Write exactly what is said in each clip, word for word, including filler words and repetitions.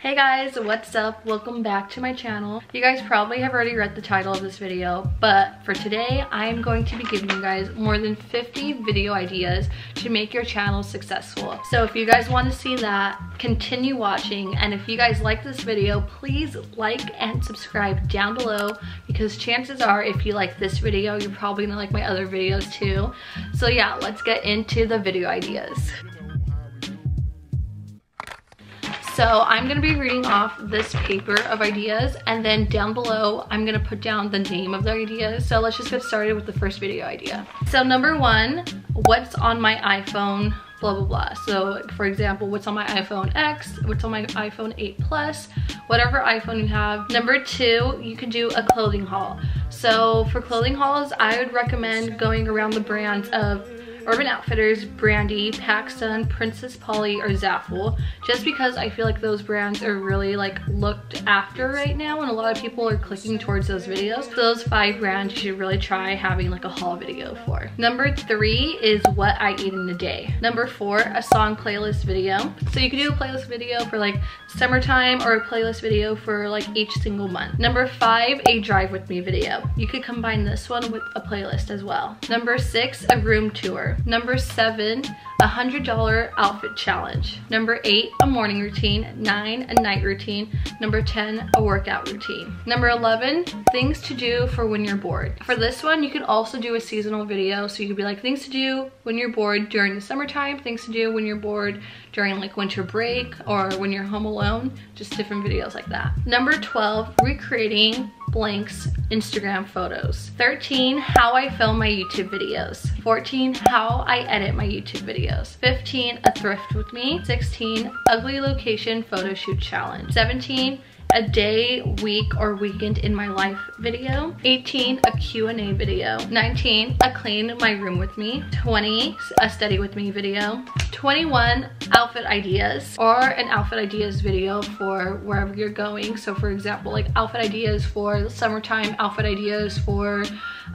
Hey guys, what's up? Welcome back to my channel. You guys probably have already read the title of this video, but for today I am going to be giving you guys more than fifty video ideas to make your channel successful. So if you guys want to see that, continue watching, and if you guys like this video, please like and subscribe down below, because chances are if you like this video, you're probably gonna like my other videos too. So yeah, let's get into the video ideas. So I'm gonna be reading off this paper of ideas, and then down below, I'm gonna put down the name of the idea. So let's just get started with the first video idea. So number one, what's on my iPhone, blah, blah, blah. So for example, what's on my iPhone ten, what's on my iPhone eight plus, whatever iPhone you have. Number two, you could do a clothing haul. So for clothing hauls, I would recommend going around the brands of Urban Outfitters, Brandy, Pacsun, Princess Polly, or Zaful, just because I feel like those brands are really like looked after right now, and a lot of people are clicking towards those videos. So those five brands you should really try having like a haul video for. Number three is what I eat in a day. Number four, a song playlist video. So you can do a playlist video for like summertime, or a playlist video for like each single month. Number five, a drive with me video. You could combine this one with a playlist as well. Number six, a room tour. Number seven, a one hundred dollar outfit challenge. Number eight, a morning routine. Nine, a night routine. Number ten, a workout routine. Number eleven, things to do for when you're bored. For this one, you could also do a seasonal video. So you could be like, things to do when you're bored during the summertime, things to do when you're bored during like winter break, or when you're home alone, just different videos like that. Number twelve, recreating blanks Instagram photos. Thirteen, how I film my YouTube videos. Fourteen, how I edit my YouTube videos. Fifteen, a thrift with me. Sixteen, ugly location photo shoot challenge. Seventeen, a day, week, or weekend in my life video. Eighteen, a Q and A video. Nineteen, a clean my room with me. Twenty, a study with me video. Twenty-one, outfit ideas, or an outfit ideas video for wherever you're going. So for example, like outfit ideas for summertime, outfit ideas for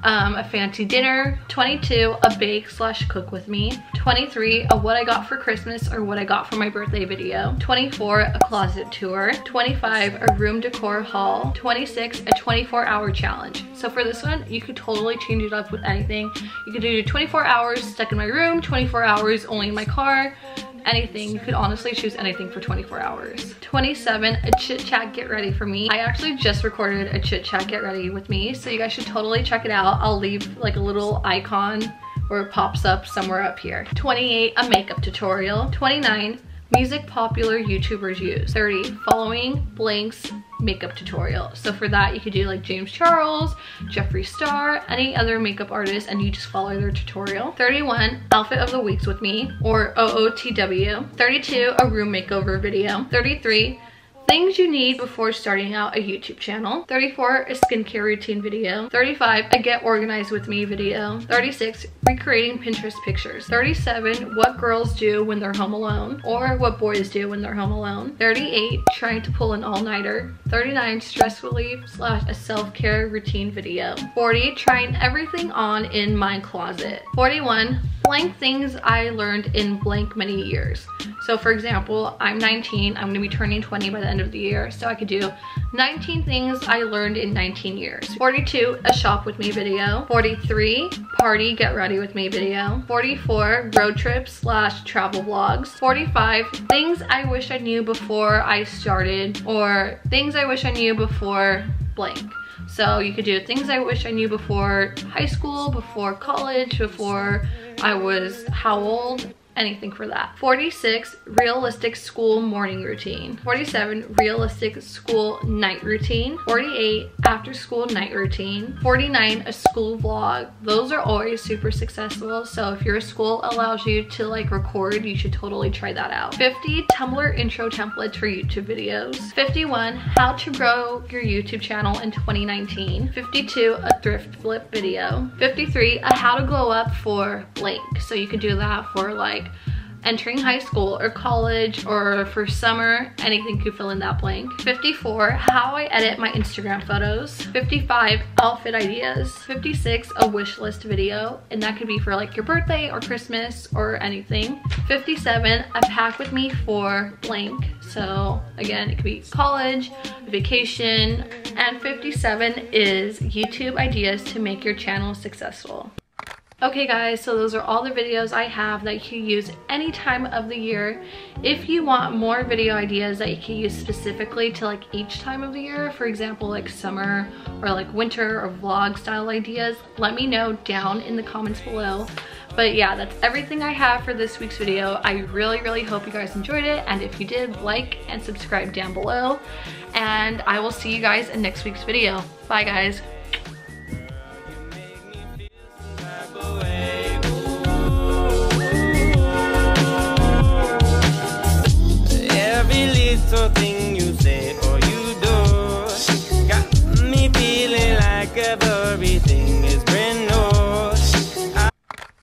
um, a fancy dinner. Twenty-two, a bake slash cook with me. Twenty-three, a what I got for Christmas or what I got for my birthday video. Twenty-four, a closet tour. Twenty-five, a room decor haul. Twenty-six, a twenty-four hour challenge. So for this one, you could totally change it up with anything. You could do twenty-four hours stuck in my room, twenty-four hours only in my car, anything. You could honestly choose anything for twenty-four hours. twenty-seven, a chit chat get ready for me. I actually just recorded a chit chat get ready with me, so you guys should totally check it out. I'll leave like a little icon where it pops up somewhere up here. twenty-eight, a makeup tutorial. twenty-nine, music popular YouTubers use. thirty, following blanks makeup tutorial. So for that, you could do like James Charles, Jeffree Star, any other makeup artist, and you just follow their tutorial. thirty-one, outfit of the weeks with me, or O O T W. thirty-two, a room makeover video. thirty-three, things you need before starting out a YouTube channel. thirty-four, a skincare routine video. thirty-five, a get organized with me video. thirty-six, recreating Pinterest pictures. thirty-seven, what girls do when they're home alone, or what boys do when they're home alone. thirty-eight, trying to pull an all-nighter. thirty-nine, stress relief slash a self-care routine video. forty, trying everything on in my closet. forty-one, blank things I learned in blank many years. So for example, I'm nineteen, I'm gonna be turning twenty by the end of the year, so I could do nineteen things I learned in nineteen years. forty-two, a shop with me video. forty-three, party get ready with me video. forty-four, road trips slash travel vlogs. forty-five, things I wish I knew before I started, or things I wish I knew before blank. So you could do things I wish I knew before high school, before college, before I was how old, anything for that. forty-six, realistic school morning routine. forty-seven, realistic school night routine. forty-eight, after school night routine. forty-nine, a school vlog. Those are always super successful, so if your school allows you to like record, you should totally try that out. fifty, Tumblr intro templates for YouTube videos. fifty-one, how to grow your YouTube channel in twenty nineteen. fifty-two, a thrift flip video. fifty-three, a how to glow up for blank. So you could do that for like entering high school or college or for summer, anything could fill in that blank. fifty-four, how I edit my Instagram photos. fifty-five, outfit ideas. fifty-six, a wish list video, and that could be for like your birthday or Christmas or anything. fifty-seven, a pack with me for blank. So again, it could be college, vacation. And fifty-seven is YouTube ideas to make your channel successful. Okay guys, so those are all the videos I have that you can use any time of the year. If you want more video ideas that you can use specifically to like each time of the year, for example like summer or like winter or vlog style ideas, let me know down in the comments below. But yeah, that's everything I have for this week's video. I really, really hope you guys enjoyed it. And if you did, like and subscribe down below. And I will see you guys in next week's video. Bye guys. So